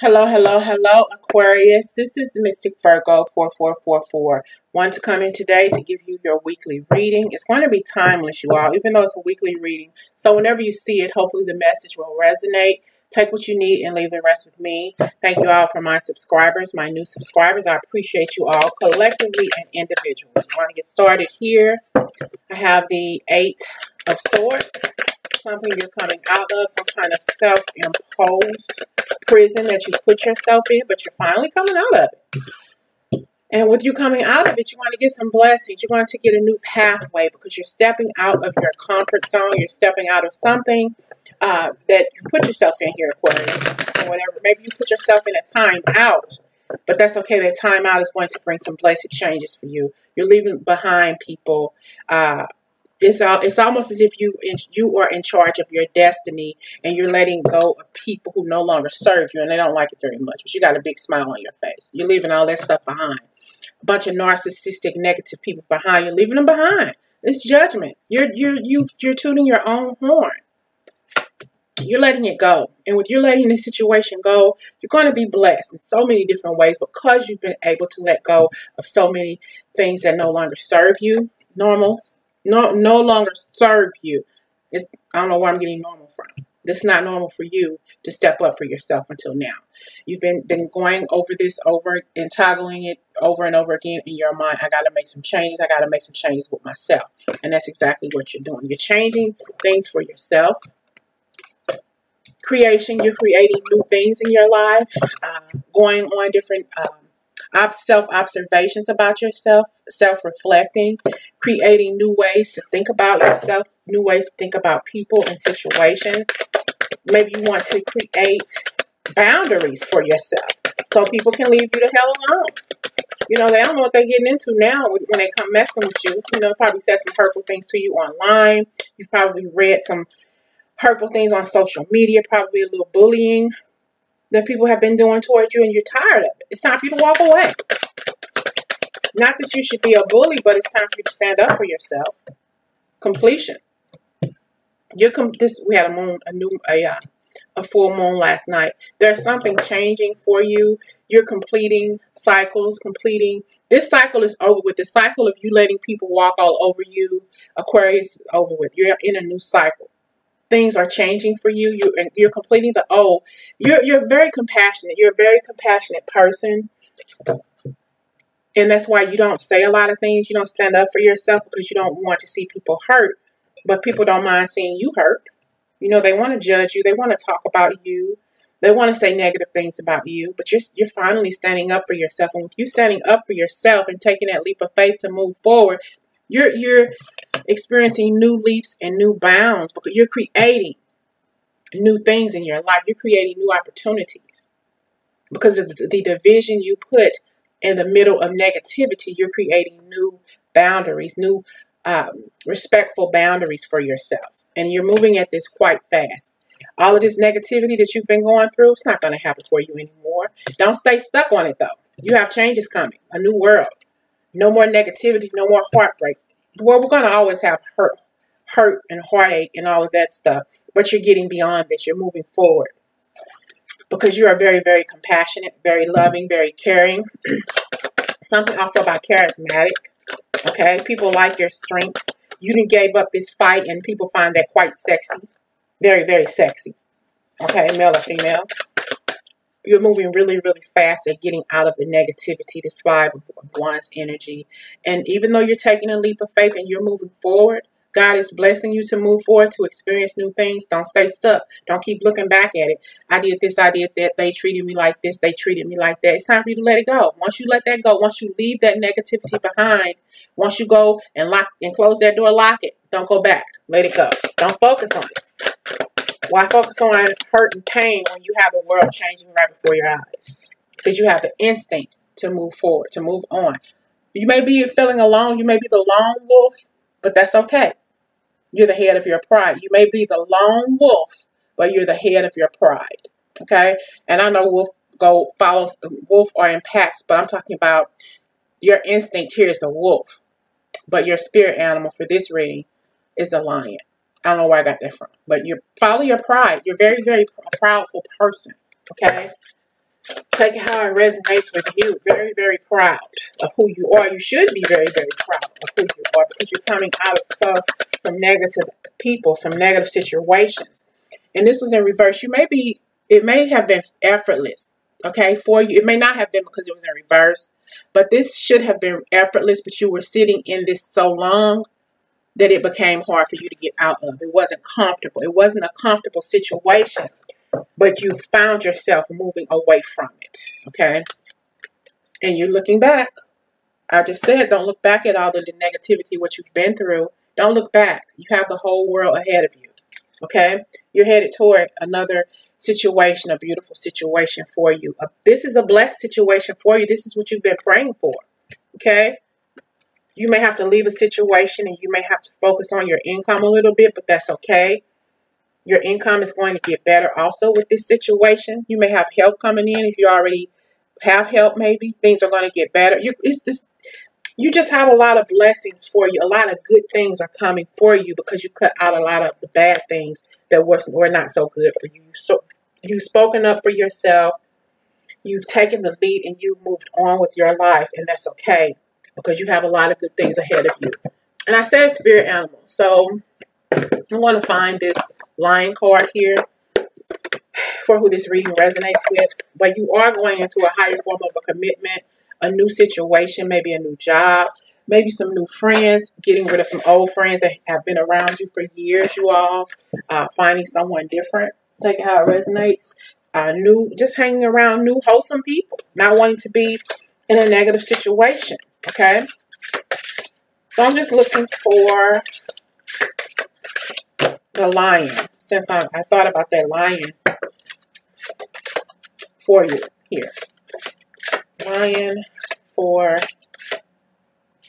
Hello, hello, hello, Aquarius. This is Mystic Virgo 4444. Want to come in today to give you your weekly reading. It's going to be timeless, you all, even though it's a weekly reading. So whenever you see it, hopefully the message will resonate. Take what you need and leave the rest with me. Thank you all for my subscribers, my new subscribers. I appreciate you all collectively and individually. I want to get started here. I have the 8 of Swords. Something you're coming out of, some kind of self-imposed prison that you put yourself in, but you're finally coming out of it. And with you coming out of it, you're going to get some blessings. You're going to get a new pathway because you're stepping out of your comfort zone. You're stepping out of something that you put yourself in here, Aquarius, or whatever. Maybe you put yourself in a time out, but that's okay. That time out is going to bring some blessed changes for you. You're leaving behind people. It's almost as if you are in charge of your destiny and you're letting go of people who no longer serve you and they don't like it very much, but you got a big smile on your face. You're leaving all that stuff behind. A bunch of narcissistic, negative people behind. You're leaving them behind. It's judgment. You're tuning your own horn. You're letting it go. And with you letting this situation go, you're going to be blessed in so many different ways because you've been able to let go of so many things that no longer serve you. No longer serve you. I don't know where I'm getting normal from. It's not normal for you to step up for yourself until now. You've been going over this and toggling it over and over again in your mind. I got to make some changes. I got to make some changes with myself. And that's exactly what you're doing. You're changing things for yourself. Creation, you're creating new things in your life. Going on different self-observations about yourself, self-reflecting, creating new ways to think about yourself, new ways to think about people and situations. Maybe you want to create boundaries for yourself so people can leave you the hell alone. You know, they don't know what they're getting into now when they come messing with you. You know, probably said some hurtful things to you online. You've probably read some hurtful things on social media, probably a little bullying that people have been doing towards you, and you're tired of it. It's time for you to walk away. Not that you should be a bully, but it's time for you to stand up for yourself. Completion. We had a full moon last night. There's something changing for you. You're completing cycles, This cycle is over with. The cycle of you letting people walk all over you, Aquarius, is over with. You're in a new cycle. Things are changing for you. You're completing the old. You're very compassionate. You're a very compassionate person. And that's why you don't say a lot of things. You don't stand up for yourself because you don't want to see people hurt. But people don't mind seeing you hurt. You know, they want to judge you. They want to talk about you. They want to say negative things about you. But you're finally standing up for yourself. And with you standing up for yourself and taking that leap of faith to move forward, you're experiencing new leaps and new bounds because you're creating new things in your life. You're creating new opportunities because of the division you put in the middle of negativity. You're creating new boundaries, new respectful boundaries for yourself. And you're moving at this quite fast. All of this negativity that you've been going through, it's not going to happen for you anymore. Don't stay stuck on it, though. You have changes coming, a new world. No more negativity, no more heartbreak. Well, we're going to always have hurt and heartache and all of that stuff. But you're getting beyond this. You're moving forward. Because you are very, very compassionate, very loving, very caring. Something also about charismatic. Okay? People like your strength. You didn't give up this fight and people find that quite sexy. Very, very sexy. Okay? Male or female. You're moving really, really fast at getting out of the negativity, this 5 of Wands energy. And even though you're taking a leap of faith and you're moving forward, God is blessing you to move forward, to experience new things. Don't stay stuck. Don't keep looking back at it. I did this, I did that. They treated me like this. They treated me like that. It's time for you to let it go. Once you let that go, once you leave that negativity behind, once you go and lock and close that door, lock it. Don't go back. Let it go. Don't focus on it. Why focus on hurt and pain when you have the world changing right before your eyes? Because you have the instinct to move forward, to move on. You may be feeling alone. You may be the lone wolf, but that's okay. You're the head of your pride. You may be the lone wolf, but you're the head of your pride. Okay? And I know wolf or impacts, but I'm talking about your instinct here is the wolf, but your spirit animal for this reading is the lion. I don't know where I got that from, but you follow your pride. You're a very, very proudful person, okay? Take it how it resonates with you. Very, very proud of who you are. You should be very, very proud of who you are, because you're coming out of some negative people, some negative situations. And this was in reverse. You may be, it may have been effortless, okay, for you. It may not have been because it was in reverse, but this should have been effortless, but you were sitting in this so long that it became hard for you to get out of. It wasn't comfortable. It wasn't a comfortable situation, but you found yourself moving away from it, okay? And you're looking back. I just said, don't look back at all the negativity, what you've been through. Don't look back. You have the whole world ahead of you, okay? You're headed toward another situation, a beautiful situation for you. This is a blessed situation for you. This is what you've been praying for, okay? You may have to leave a situation and you may have to focus on your income a little bit, but that's okay. Your income is going to get better also with this situation. You may have help coming in. If you already have help, maybe things are going to get better. You just have a lot of blessings for you. A lot of good things are coming for you because you cut out a lot of the bad things that were not so good for you. So you've spoken up for yourself. You've taken the lead and you've moved on with your life, and that's okay because you have a lot of good things ahead of you. And I said spirit animal, so I want to find this lion card here for who this reading resonates with. But you are going into a higher form of a commitment, a new situation, maybe a new job, maybe some new friends, getting rid of some old friends that have been around you for years, you all, finding someone different, taking how it resonates, new, just hanging around new wholesome people, not wanting to be in a negative situation, okay? So I'm just looking for the lion, since I thought about that lion for you here. Lion for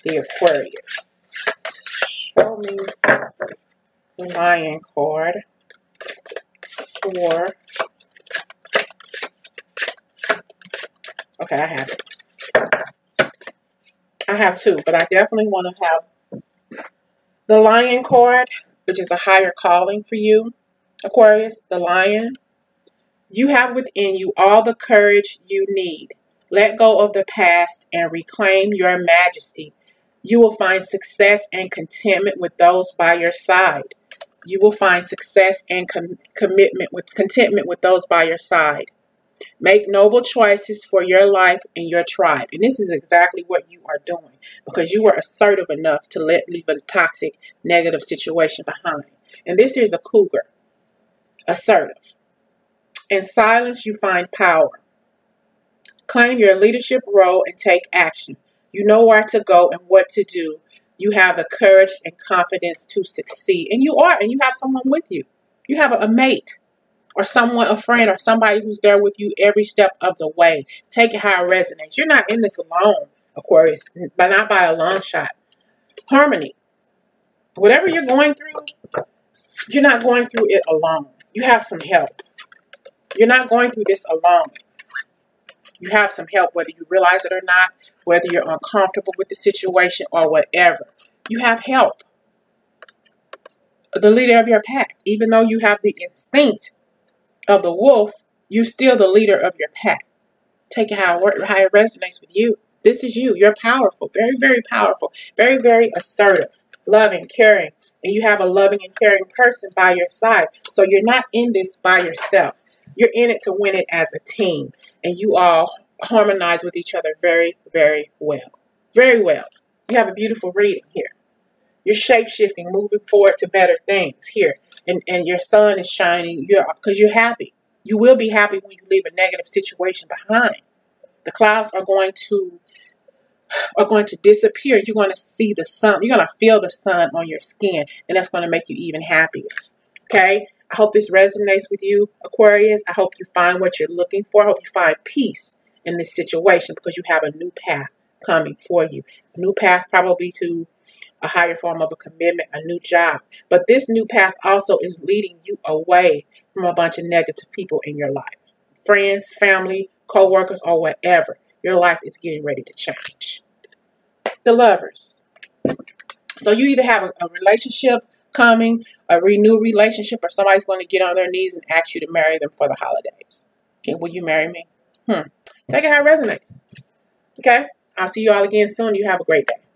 the Aquarius. Show me the lion card for, okay, I have it. I have two, but I definitely want to have the lion card, which is a higher calling for you, Aquarius, the lion. You have within you all the courage you need. Let go of the past and reclaim your majesty. You will find success and contentment with those by your side. You will find success and contentment with those by your side. Make noble choices for your life and your tribe. And this is exactly what you are doing, because you were assertive enough to leave a toxic, negative situation behind. And this here's a cougar. Assertive. In silence, you find power. Claim your leadership role and take action. You know where to go and what to do. You have the courage and confidence to succeed. And you are, and you have someone with you. You have a mate. Or someone, a friend, or somebody who's there with you every step of the way. Take it how it resonates. You're not in this alone, Aquarius, but not by a long shot. Harmony. Whatever you're going through, you're not going through it alone. You have some help. You're not going through this alone. You have some help, whether you realize it or not, whether you're uncomfortable with the situation or whatever. You have help. The leader of your pack, even though you have the instinct of the wolf, you're still the leader of your pack. Take it how it resonates with you. This is you. You're powerful. Very, very powerful. Very, very assertive. Loving, caring. And you have a loving and caring person by your side. So you're not in this by yourself. You're in it to win it as a team. And you all harmonize with each other very, very well. Very well. You have a beautiful reading here. You're shape-shifting, moving forward to better things here. And your sun is shining because you're happy. You will be happy when you leave a negative situation behind. The clouds are going to disappear. You're going to see the sun. You're going to feel the sun on your skin, and that's going to make you even happier. Okay? I hope this resonates with you, Aquarius. I hope you find what you're looking for. I hope you find peace in this situation, because you have a new path coming for you. A new path probably to a higher form of a commitment, a new job. But this new path also is leading you away from a bunch of negative people in your life. Friends, family, co-workers, or whatever. Your life is getting ready to change. The lovers. So you either have a relationship coming, a renewed relationship, or somebody's going to get on their knees and ask you to marry them for the holidays. Okay, will you marry me? Take it how it resonates. Okay? I'll see you all again soon. You have a great day.